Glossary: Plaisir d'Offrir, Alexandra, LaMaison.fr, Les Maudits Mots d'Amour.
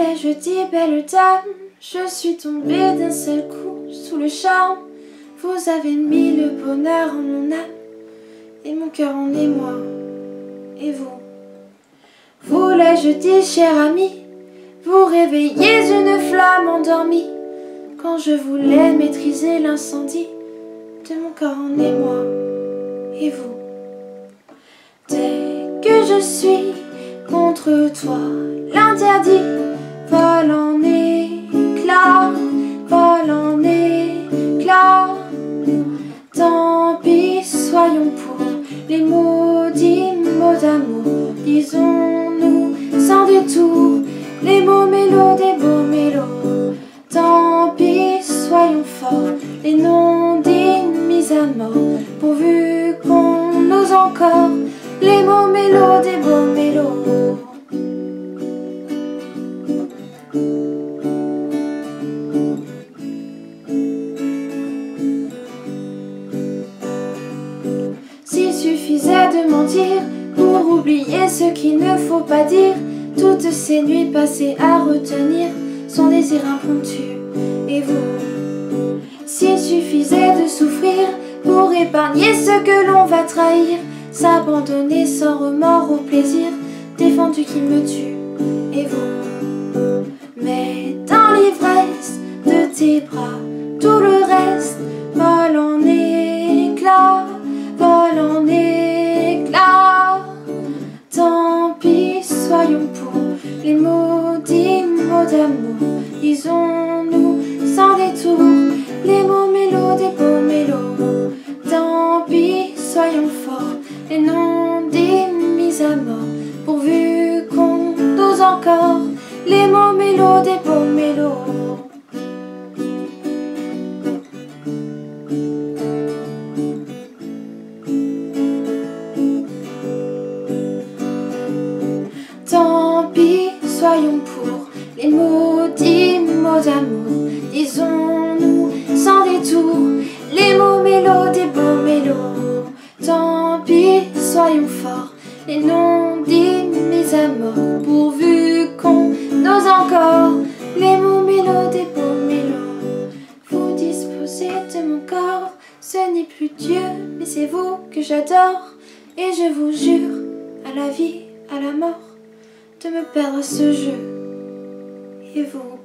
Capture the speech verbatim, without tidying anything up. plaît, je dis belle dame, je suis tombée d'un seul coup sous le charme. Vous avez mis le bonheur en mon âme et mon cœur en émoi. Et vous, vous les je dis cher ami, vous réveillez une flamme endormie. Quand je voulais maîtriser l'incendie de mon corps en émoi. Et vous, dès que je suis contre toi, l'interdit vole en éclat, vole en éclat. Tant pis, soyons pour les maudits mots d'amour. Lisons-nous sans détour les mots mélos des beaux mélos. Tant pis, soyons forts, les non-dits mis à mort. Pourvu qu'on ose encore les mots mélos des beaux mélos. S'il suffisait de mentir pour oublier ce qu'il ne faut pas dire, toutes ces nuits passées à retenir son désir impromptu. Et vous, s'il suffisait de souffrir pour épargner ce que l'on va trahir, s'abandonner sans remords au plaisir défendu qui me tue. Et vous, mais dans l'ivresse de tes bras, tout le reste vole en éclat, vole en éclat. Tant pis, soyons pour les maudits mots d'amour. Lisons-nous sans détour les mots mélos des beaux mélos. Tant pis, soyons forts, les non-dits mis à mort. Pourvu qu'on ose encore les mots mélos des beaux mélos. Tant pis, soyons pour les maudits mots d'amour. Disons-nous sans détour les mots mélos des beaux mélos. Tant pis, soyons forts, les non-dits mis à mort. Pourvu qu'on ose encore les mots mélos des beaux mélos. Vous disposez de mon corps, ce n'est plus Dieu, mais c'est vous que j'adore. Et je vous jure, à la vie, à la mort, de me perdre ce jeu. Et vous ?